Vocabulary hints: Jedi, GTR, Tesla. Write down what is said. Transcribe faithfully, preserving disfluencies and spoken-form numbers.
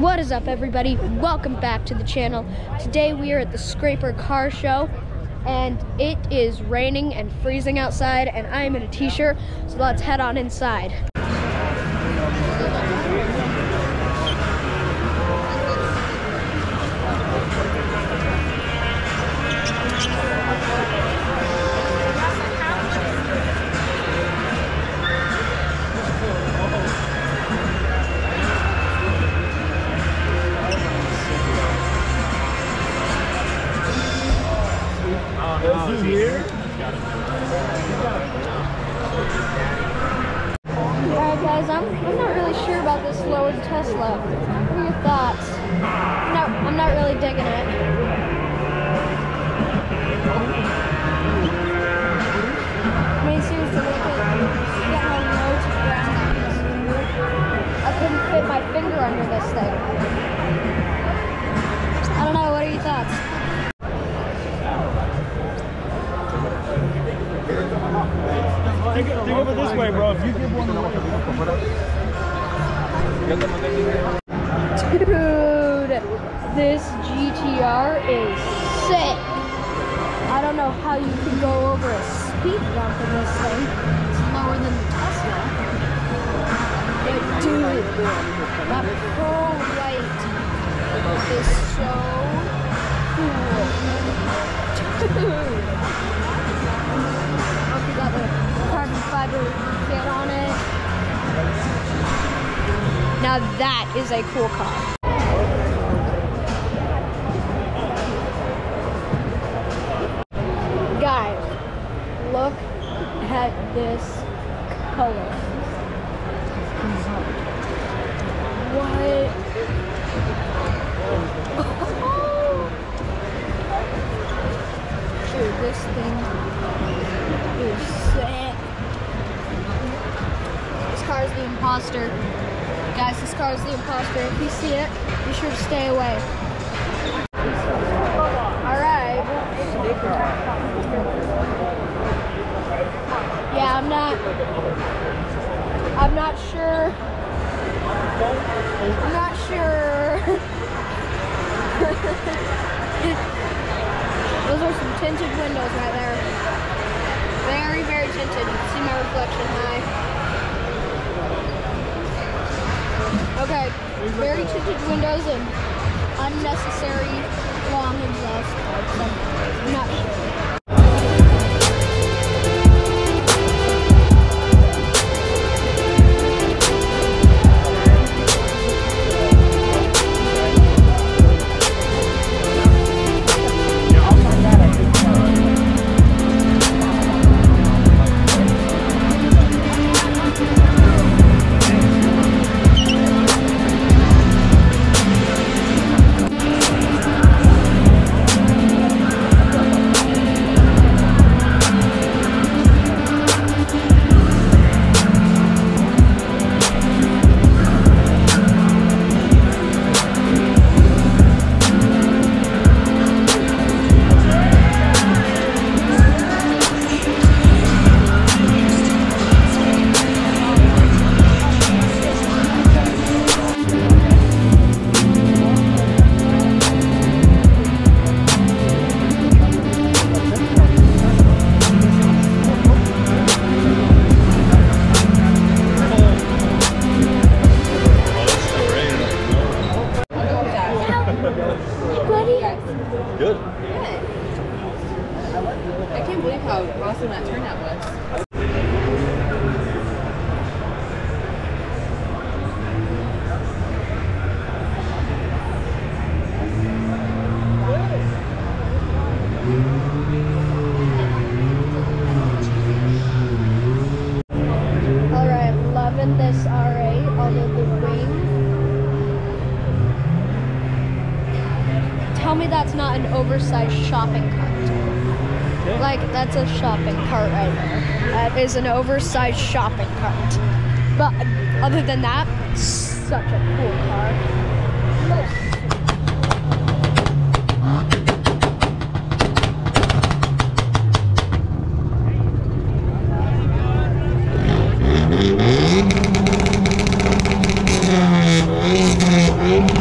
What is up, everybody? Welcome back to the channel. Today we are at the Scraper car show and it is raining and freezing outside and I'm in a t-shirt, so let's head on inside. Alright guys, I'm, I'm not really sure about this lowered Tesla. What are your thoughts? No, I'm not really digging it. I mean, seriously, I could get my nose to ground like this. I couldn't fit my finger under this thing. I don't know, what are your thoughts? Think, think of it this way, bro. If you give one away, dude, this G T R is sick. I don't know how you can go over a speed bump in this thing. It's lower than the Tesla. But dude, that pearl white is so cool. Dude. Okay, got the carbon fiber fit on it. Now that is a cool car. Guys, look at this color. What? Dude, this thing is sick. This car is the imposter. Guys, this car is the imposter. If you see it, be sure to stay away. Alright. Yeah, I'm not... I'm not sure... I'm not sure... Those are some tinted windows right there. Very, very tinted. You can see my reflection high. Okay, very tinted windows and unnecessary long exhaust. I'm not oversized shopping cart. Like, that's a shopping cart right there. That is an oversized shopping cart. But other than that, such a cool car. Look.